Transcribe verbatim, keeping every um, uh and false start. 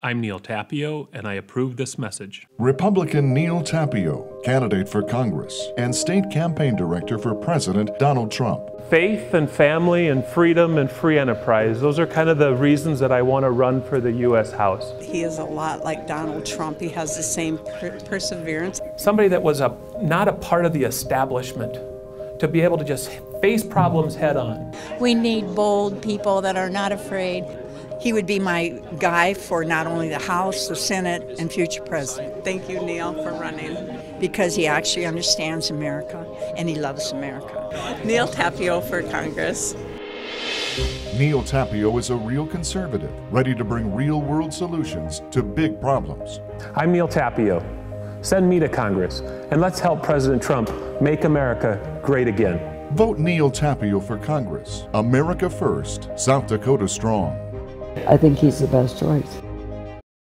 I'm Neal Tapio, and I approve this message. Republican Neal Tapio, candidate for Congress and state campaign director for President Donald Trump. Faith and family and freedom and free enterprise, those are kind of the reasons that I want to run for the U S House. He is a lot like Donald Trump. He has the same per perseverance. Somebody that was a, not a part of the establishment, to be able to just face problems head on. We need bold people that are not afraid. He would be my guy for not only the House, the Senate, and future president. Thank you, Neal, for running. Because he actually understands America, and he loves America. Neal Tapio for Congress. Neal Tapio is a real conservative, ready to bring real-world solutions to big problems. I'm Neal Tapio. Send me to Congress, and let's help President Trump make America great again. Vote Neal Tapio for Congress. America first, South Dakota strong. I think he's the best choice.